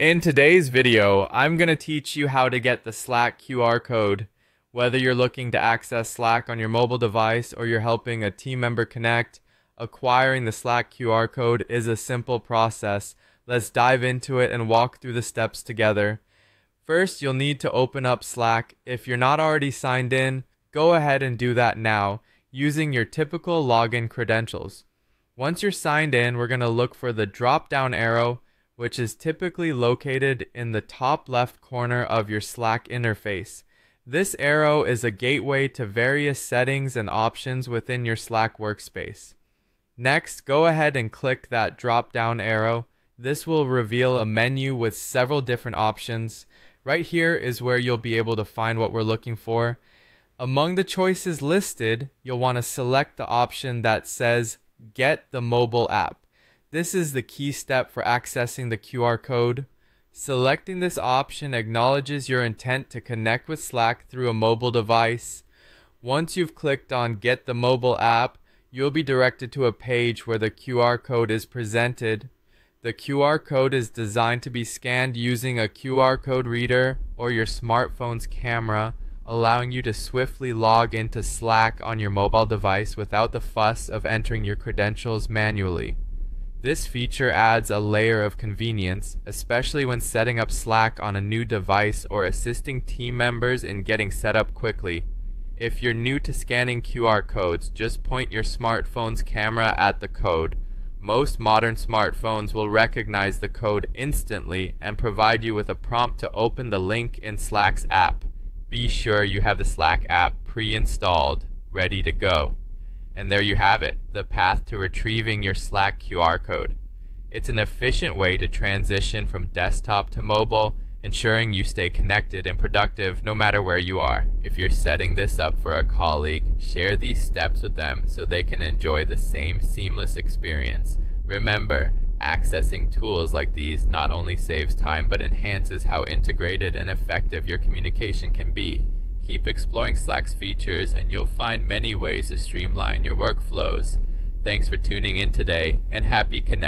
In today's video, I'm going to teach you how to get the Slack QR code, whether you're looking to access Slack on your mobile device or you're helping a team member connect. Acquiring the Slack QR code is a simple process. Let's dive into it and walk through the steps together. First, you'll need to open up Slack. If you're not already signed in, go ahead and do that now using your typical login credentials. Once you're signed in, we're going to look for the drop-down arrow, which is typically located in the top left corner of your Slack interface. This arrow is a gateway to various settings and options within your Slack workspace. Next, go ahead and click that drop-down arrow. This will reveal a menu with several different options. Right here is where you'll be able to find what we're looking for. Among the choices listed, you'll want to select the option that says Get the Mobile App. This is the key step for accessing the QR code. Selecting this option acknowledges your intent to connect with Slack through a mobile device. Once you've clicked on Get the Mobile App, you'll be directed to a page where the QR code is presented. The QR code is designed to be scanned using a QR code reader or your smartphone's camera, allowing you to swiftly log into Slack on your mobile device without the fuss of entering your credentials manually. This feature adds a layer of convenience, especially when setting up Slack on a new device or assisting team members in getting set up quickly. If you're new to scanning QR codes, just point your smartphone's camera at the code. Most modern smartphones will recognize the code instantly and provide you with a prompt to open the link in Slack's app. Be sure you have the Slack app pre-installed, ready to go. And there you have it, the path to retrieving your Slack QR code. It's an efficient way to transition from desktop to mobile, ensuring you stay connected and productive no matter where you are. If you're setting this up for a colleague, share these steps with them so they can enjoy the same seamless experience. Remember, accessing tools like these not only saves time but enhances how integrated and effective your communication can be. Keep exploring Slack's features and you'll find many ways to streamline your workflows. Thanks for tuning in today and happy connecting.